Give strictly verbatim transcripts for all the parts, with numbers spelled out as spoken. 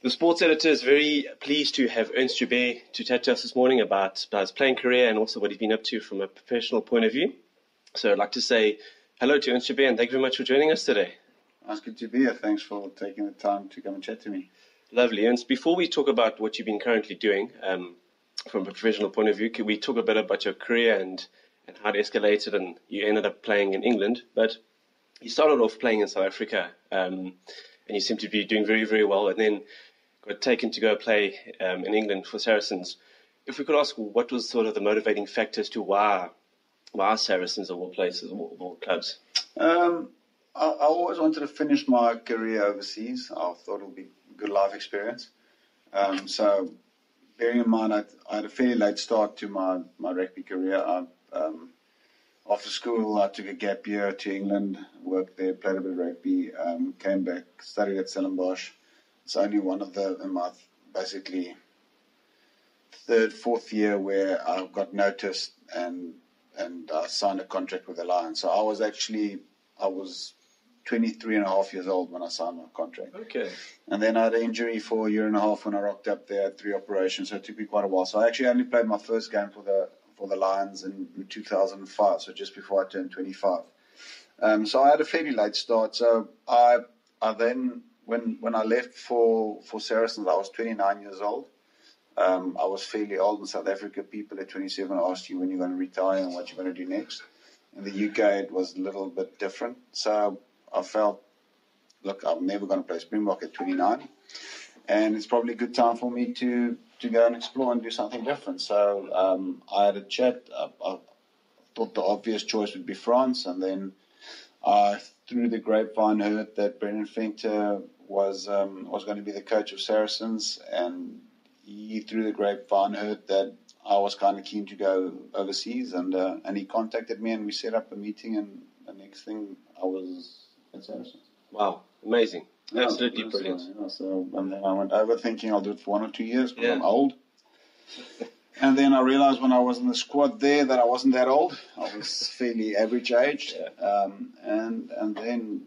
The sports editor is very pleased to have Ernst Joubert to chat to us this morning about, about his playing career and also what he's been up to from a professional point of view. So I'd like to say hello to Ernst Joubert and thank you very much for joining us today. It's good to be here. Thanks for taking the time to come and chat to me. Lovely. Ernst, before we talk about what you've been currently doing um, from a professional point of view, can we talk a bit about your career and, and how it escalated and you ended up playing in England? But you started off playing in South Africa um, and you seem to be doing very, very well. And then got taken to go play um, in England for Saracens. If we could ask, what was sort of the motivating factor as to why, why Saracens of all places, of all clubs? Um, I, I always wanted to finish my career overseas. I thought it would be a good life experience. Um, so bearing in mind, I, I had a fairly late start to my, my rugby career. I, um, after school, I took a gap year to England, worked there, played a bit of rugby, um, came back, studied at Stellenbosch. It's only one of the, in my basically third, fourth year where I got noticed and and I signed a contract with the Lions. So I was actually, I was twenty-three and a half years old when I signed my contract. Okay. And then I had an injury for a year and a half when I rocked up there, three operations, so it took me quite a while. So I actually only played my first game for the for the Lions in two thousand five, so just before I turned twenty-five. Um, so I had a fairly late start. So I I then... When when I left for, for Saracens, I was twenty-nine years old. Um, I was fairly old in South Africa. People at twenty-seven asked you when you're going to retire and what you're going to do next. In the U K, it was a little bit different. So I felt, look, I'm never going to play Springbok at twenty-nine. And it's probably a good time for me to, to go and explore and do something different. So um, I had a chat. I, I thought the obvious choice would be France. And then I, through the grapevine, heard that Brendan Fenter was um, was going to be the coach of Saracens, and he, through the grapevine, heard that I was kind of keen to go overseas, and uh, and he contacted me, and we set up a meeting, and the next thing I was at Saracens. Wow, amazing. Yeah, absolutely brilliant. Yeah, so, and then I went over thinking I'll do it for one or two years because yeah. I'm old. And then I realized when I was in the squad there that I wasn't that old. I was fairly average aged. Yeah. Um, and, and then...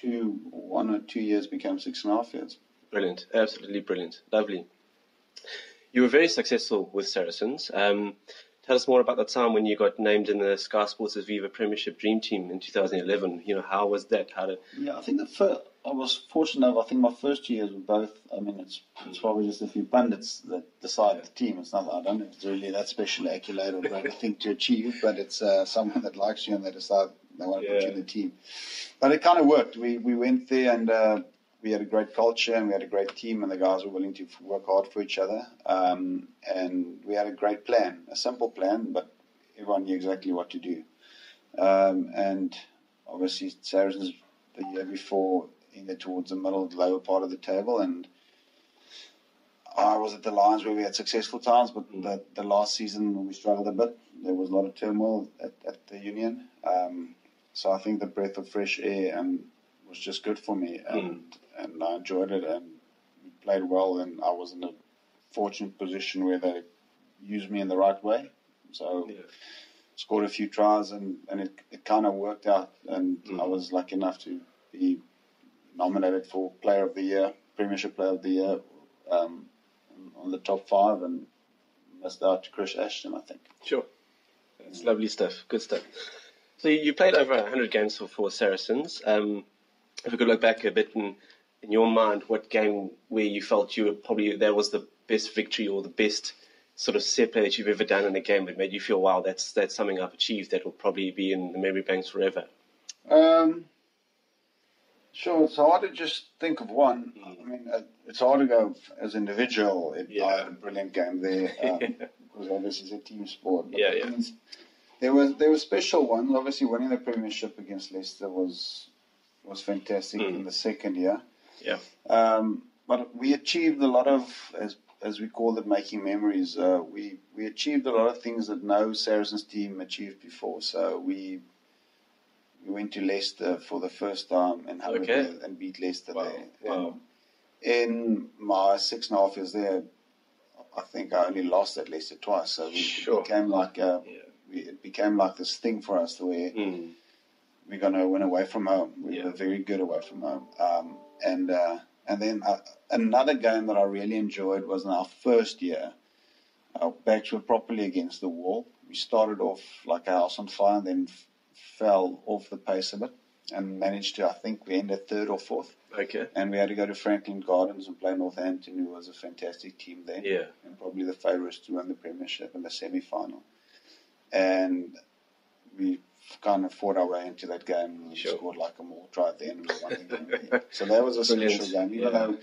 Two, one or two years became six and a half years. Brilliant, absolutely brilliant, lovely. You were very successful with Saracens. Um, tell us more about the time when you got named in the Sky Sports' Viva Premiership Dream Team in two thousand eleven. You know, how was that? How did? Yeah, I think the first, I was fortunate enough. I think my first two years were both. I mean, it's, it's probably just a few pundits that decide yeah. the team. It's not. I don't know if it's really that special accolade or great thing to achieve, but it's uh, someone that likes you and they decide. They want to yeah. put you in the team. But it kind of worked. We we went there and uh, we had a great culture and we had a great team and the guys were willing to work hard for each other. Um, and we had a great plan, a simple plan, but everyone knew exactly what to do. Um, and obviously Saracens the year before in there towards the middle, lower part of the table. And I was at the Lions where we had successful times, but mm. the, the last season we struggled a bit. There was a lot of turmoil at, at the Union. Um, So I think the breath of fresh air um, was just good for me, and mm. and I enjoyed it and played well, and I was in a fortunate position where they used me in the right way. So yeah. scored a few tries, and, and it, it kind of worked out, and mm. I was lucky enough to be nominated for Player of the Year, Premiership Player of the Year, um, on the top five, and missed out to Chris Ashton, I think. Sure. That's yeah. lovely stuff. Good stuff. So you played over one hundred games for, for Saracens. Um, if we could look back a bit in, in your mind, what game where you felt you were probably, that was the best victory or the best sort of set play that you've ever done in a game that made you feel, wow, that's that's something I've achieved that will probably be in the memory banks forever? Um, sure, it's hard to just think of one. Mm. I mean, it's hard to go as an individual. It, yeah. I had a brilliant game there um, because obviously it's a team sport. Yeah, yeah. There was there were special ones. Obviously, winning the Premiership against Leicester was was fantastic mm. in the second year. Yeah. Um, but we achieved a lot of, as as we call it, making memories. Uh, we we achieved a lot of things that no Saracens team achieved before. So we we went to Leicester for the first time and okay. and beat Leicester wow. there. Wow. In my six and a half years there, I think I only lost at Leicester twice. So we sure. became like a. Yeah. We, it became like this thing for us where mm. we're going to win away from home. We yeah. were very good away from home. Um, and uh, And then uh, another game that I really enjoyed was in our first year. Our backs were properly against the wall. We started off like a house on fire and then f- fell off the pace a bit and managed to, I think, we ended third or fourth. Okay. And we had to go to Franklin Gardens and play Northampton, who was a fantastic team then. Yeah. And probably the favourites to win the Premiership in the semi-final. And we kind of fought our way into that game and sure. scored like a mall try at the end. The so that was a special game. Even yeah. though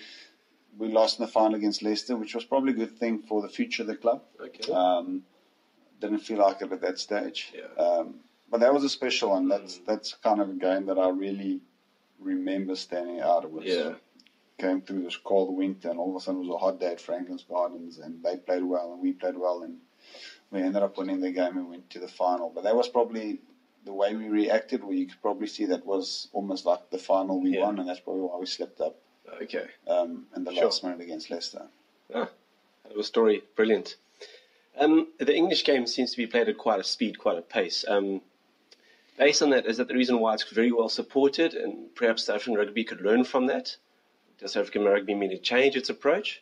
we lost in the final against Leicester, which was probably a good thing for the future of the club. Okay. Um, didn't feel like it at that stage. Yeah. Um, but that was a special one. That's mm. that's kind of a game that I really remember standing out with. Yeah. So came through this cold winter and all of a sudden it was a hot day at Franklin's Gardens and they played well and we played well and we ended up winning the game and went to the final. But that was probably the way we reacted, where you could probably see that was almost like the final we yeah. won, and that's probably why we slipped up. Okay. Um, in the sure. last minute against Leicester. Ah, that was story. Brilliant. Um, the English game seems to be played at quite a speed, quite a pace. Um, based on that, is that the reason why it's very well supported, and perhaps South African rugby could learn from that? Does South African rugby need to change its approach?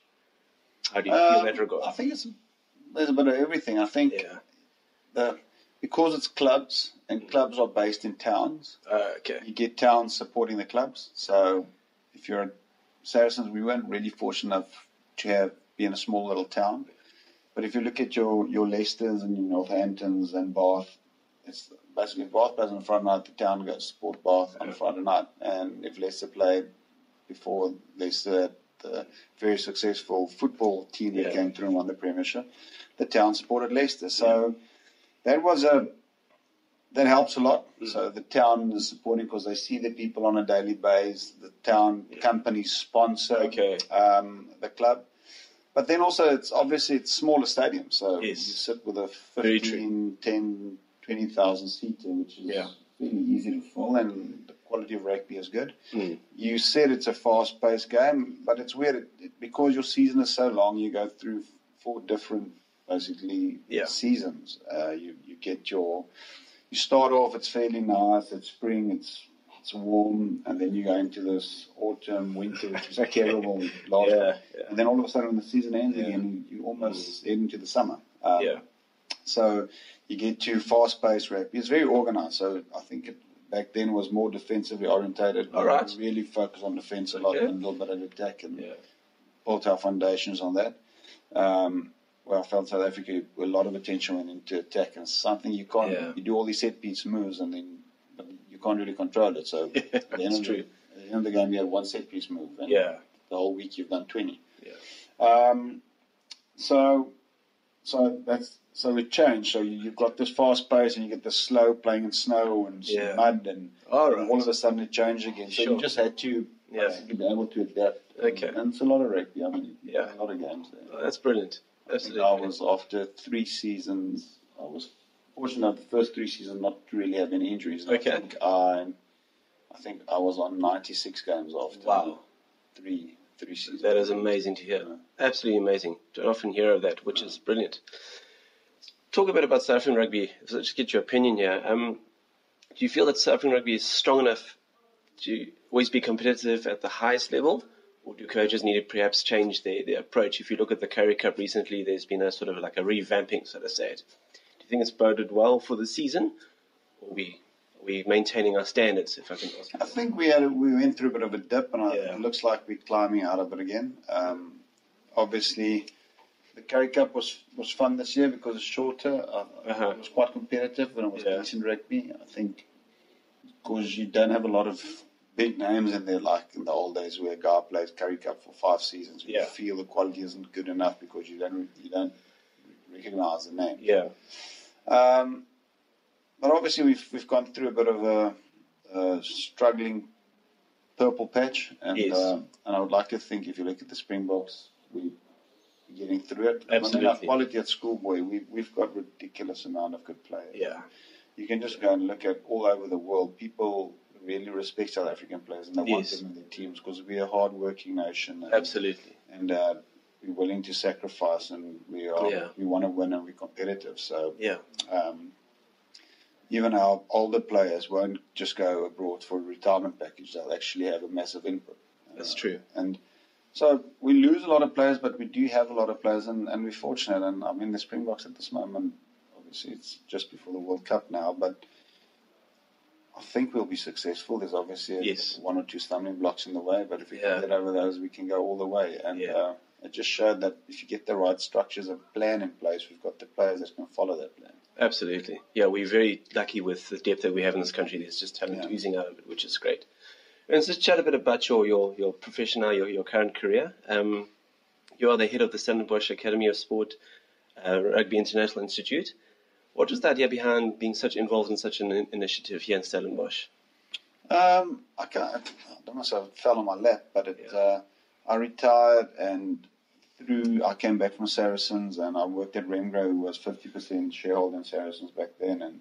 How do you um, feel in that regard? I think it's there's a bit of everything. I think yeah. the, because it's clubs, and clubs are based in towns, uh, okay. you get towns supporting the clubs. So if you're at Saracens, we weren't really fortunate enough to have be in a small little town. But if you look at your, your Leicesters and your Northamptons and Bath, it's basically if Bath plays on Friday night, the town goes to support Bath on Friday night. And if Leicester played before, Leicester, the very successful football team that yeah. came through and won the Premiership, the town supported Leicester. So yeah. that was a that helps a lot. Mm-hmm. So the town is supporting because they see the people on a daily basis. The town yeah. companies sponsor okay. um, the club. But then also, it's obviously it's smaller stadiums, so yes. you sit with a fifteen, ten, twenty thousand seater, which is yeah. really easy to fill, and the quality of rugby is good. Mm. You said it's a fast-paced game, but it's weird it, it, because your season is so long. You go through four different, basically, yeah. seasons. Uh, you you get your you start off. It's fairly nice. It's spring. It's It's warm, and then you go into this autumn, winter, which is terrible. yeah, yeah. And then all of a sudden, when the season ends yeah. again, you almost mm. head into the summer. Um, yeah. So you get to fast-paced rugby. It's very organized. So I think it, back then was more defensively orientated. All right. We really focus on defense a lot okay. and a little bit of attack and yeah. built our foundations on that. Um, Well, I felt South Africa, a lot of attention went into attack, and something you can't. Yeah. You do all these set-piece moves, and then can't really control it. So yeah, at, the end of the, at the end of the game, you had one set piece move, and yeah. the whole week you've done twenty. Yeah. Um, so, so that's so it changed. So you, you've got this fast pace, and you get this slow playing in snow and yeah. mud, and all, right. and all of a sudden it changed again. So sure. you just had to yeah. basically be able to adapt. Okay. And, and it's a lot of rugby. I mean, yeah. a lot of games there. Oh, that's brilliant. Absolutely. I, I was after three seasons. I was. Fortunately, the first three seasons not really have any injuries. Okay. I think I, I think I was on ninety-six games after wow. three three seasons. That is amazing to hear. Yeah. Absolutely amazing. Don't often hear of that, which yeah. is brilliant. Talk a bit about South African rugby. So just get your opinion here. Um, do you feel that South African rugby is strong enough to always be competitive at the highest level? Or do coaches need to perhaps change their, their approach? If you look at the Curry Cup recently, there's been a sort of like a revamping, so to say it. Do you think it's boded well for the season? Or are we, are we maintaining our standards, if I can ask you? I think we had a, we went through a bit of a dip, and yeah. it looks like we're climbing out of it again. Um, obviously, the Curry Cup was, was fun this year because it's shorter. Uh, uh-huh. It was quite competitive, and it was yeah. decent rugby. I think because you don't have a lot of big names in there, like in the old days where a guy plays Curry Cup for five seasons. Yeah. You feel the quality isn't good enough because you don't you don't recognise the name. Yeah. Um, but obviously we've we've gone through a bit of a, a struggling purple patch, and yes. uh, and I would like to think if you look at the Springboks, we're getting through it. Absolutely. Our quality at schoolboy, we we've got ridiculous amount of good players. Yeah, you can just go and look at all over the world. People really respect South African players, and they yes. want them in their teams because we're a hard-working nation. And, absolutely. And. Uh, We're willing to sacrifice, and we are. Yeah. We want to win, and we're competitive. So, yeah. um, even our older players won't just go abroad for a retirement package. They'll actually have a massive input. That's uh, true. And So we lose a lot of players, but we do have a lot of players, and, and we're fortunate. And I mean, the Springboks at this moment, obviously it's just before the World Cup now, but I think we'll be successful. There's obviously yes. one or two stumbling blocks in the way, but if we yeah. can get over those, we can go all the way. And yeah. uh, it just showed that if you get the right structures and plan in place, we've got the players that can follow that plan. Absolutely. Yeah, we're very lucky with the depth that we have in this country. There's just talent yeah. oozing out of it, which is great. And so chat a bit about your, your, your profession now, your, your current career. Um, you are the head of the Stellenbosch Academy of Sport uh, Rugby International Institute. What was the idea behind being such involved in such an in- initiative here in Stellenbosch? Um, I can't, I don't know if it fell on my lap, but it, yeah. uh, I retired and through I came back from Saracens and I worked at Remgro, who was fifty percent shareholder in Saracens back then, and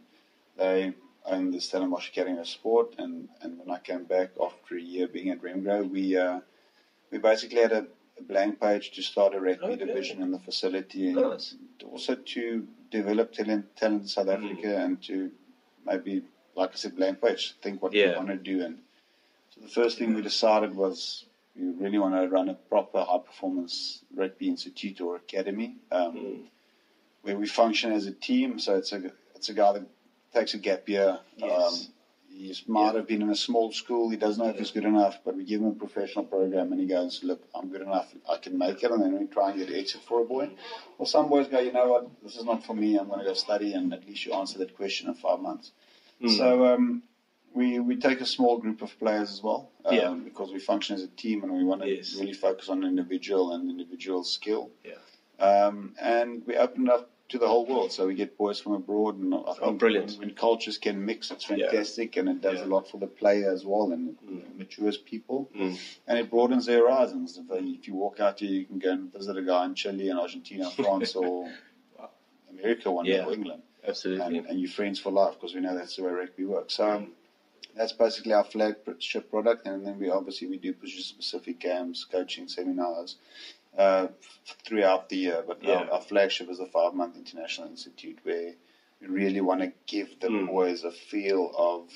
they owned the Stellenbosch Academy of Sport. And, and when I came back after a year being at Remgro, we uh, we basically had a, a blank page to start a rugby okay. division in the facility, and nice. also to develop talent, talent in South Africa, mm. and to maybe, like I said, blank page, think what yeah. we want to do. And so the first thing we decided was we really want to run a proper high-performance rugby institute or academy, um, mm. where we function as a team. So it's a it's a guy that takes a gap year. Yes. Um, he might yeah. have been in a small school. He doesn't know yeah. if he's good enough, but we give him a professional program and he goes, look, I'm good enough. I can make it. And then we try and get an exit for a boy. Well, some boys go, you know what, this is not for me. I'm going to go study. And at least you answer that question in five months. Mm. So um, we, we take a small group of players as well um, yeah. because we function as a team and we want to yes. really focus on individual and individual skill. Yeah. Um, and we opened up to the whole world, so we get boys from abroad, and I think oh, brilliant. when cultures can mix, it's fantastic, yeah. and it does yeah. a lot for the player as well, and it mm. matures people, mm. and it broadens their horizons. If, they, if you walk out here, you can go and visit a guy in Chile, and Argentina, France, or America, one yeah. day, or England, absolutely, and, and you're friends for life, because we know that's the way rugby works. So mm. that's basically our flagship product, and then we obviously we do push specific games, coaching seminars. Uh, throughout the year, but yeah. our, our flagship is a five-month international institute where we really want to give the mm. boys a feel of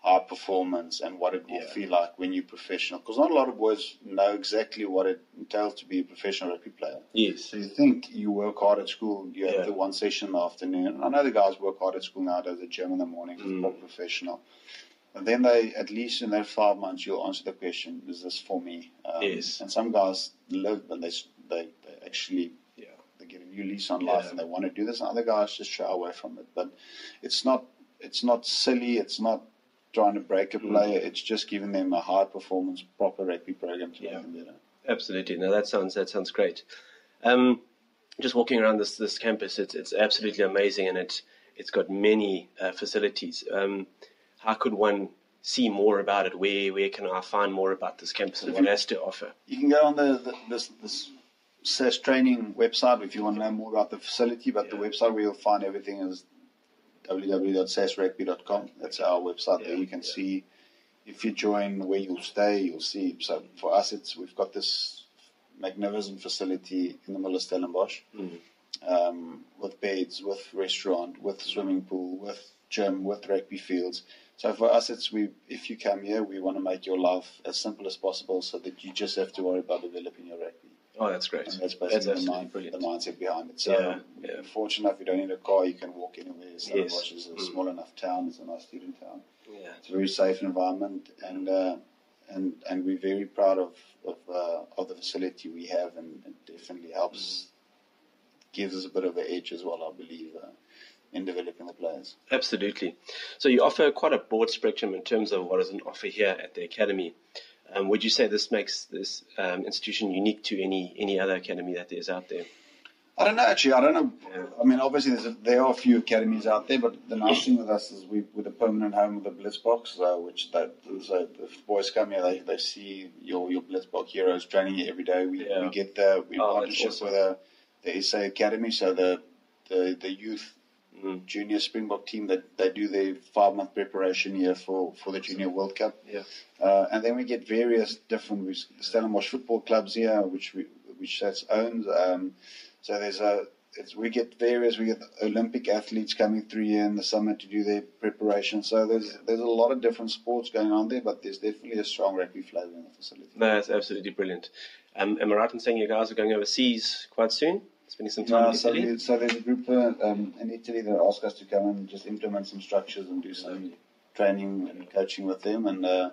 high performance and what it will yeah. feel like when you're professional, because not a lot of boys know exactly what it entails to be a professional rugby player. Yes. So you think you work hard at school, you have yeah. the one session in the afternoon, and I know the guys work hard at school nowadays, the gym in the morning, because mm. they're more professional. And then they, at least in that five months, you'll answer the question, is this for me? Um, yes. And some guys live, and they, they, they actually yeah. they get a new lease on yeah. life and they want to do this. And other guys just shy away from it. But it's not it's not silly. It's not trying to break a player. Mm. It's just giving them a high-performance, proper rugby program to yeah. make them better. Absolutely. No, that sounds, that sounds great. Um, just walking around this, this campus, it's, it's absolutely amazing, and it, it's got many uh, facilities. Um How could one see more about it? Where where can I find more about this campus and what it has to offer? You can go on the, the this this S A S training website if you want to know more about the facility. But yeah. the website where you'll find everything is w w w dot s a s rugby dot com. That's our website. Yeah. There you can yeah. see if you join where you'll stay. You'll see. So for us, it's we've got this magnificent facility in the middle of Stellenbosch, mm-hmm. um, with beds, with restaurant, with swimming pool, with gym, with rugby fields. So for us, it's we. If you come here, we want to make your life as simple as possible, so that you just have to worry about developing your rugby. Oh, that's great. And that's basically that's the, mind, the mindset behind it. So, yeah, yeah. fortunate enough, you don't need a car; you can walk anywhere. Stellenbosch is a mm. small enough town; it's a nice student town. Yeah, it's a very safe environment, and uh, and and we're very proud of of, uh, of the facility we have, and it definitely helps, mm. gives us a bit of an edge as well, I believe. Uh, in developing the players. Absolutely. So you offer quite a broad spectrum in terms of what is an offer here at the academy. Um, would you say this makes this um, institution unique to any any other academy that there is out there? I don't know, actually. I don't know. Yeah. I mean, obviously, there's a, there are a few academies out there, but the nice thing with us is we, we're the permanent home of the Blitz Box, uh, which that, so if boys come here, they, they see your, your Blitz Box heroes training here every day. We, yeah. we get there. We're in oh, partnership awesome. with a, the S A Academy, so the the, the youth Mm. Junior Springbok team that they do their five month preparation here for, for the Junior World Cup. Yeah. Uh, and then we get various different Stellenbosch football clubs here, which we, which S A S owns. Um, so there's a it's, we get various, we get Olympic athletes coming through here in the summer to do their preparation. So there's there's a lot of different sports going on there, but there's definitely a strong rugby flavour in the facility. No, that's absolutely brilliant. Um, am I right in saying you guys are going overseas quite soon? Spending some time no, in so Italy? The, so there's a group uh, um, in Italy that asked us to come and just implement some structures and do some training and coaching with them. And uh,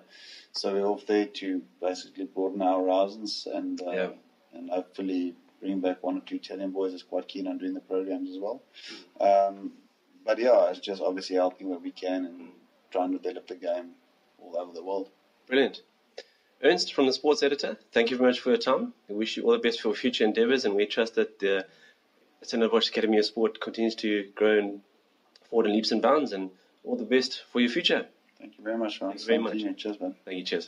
so we're off there to basically broaden our horizons and, uh, yeah. and hopefully... bring back one or two Italian boys is quite keen on doing the programs as well. Um, but yeah, it's just obviously helping where we can and trying to develop the game all over the world. Brilliant. Ernst, from the Sports Editor, thank you very much for your time. We wish you all the best for your future endeavours, and we trust that the Stellenbosch Academy of Sport continues to grow and forward in leaps and bounds, and all the best for your future. Thank you very much, man. Thank you very much. Cheers, man. Thank you, cheers.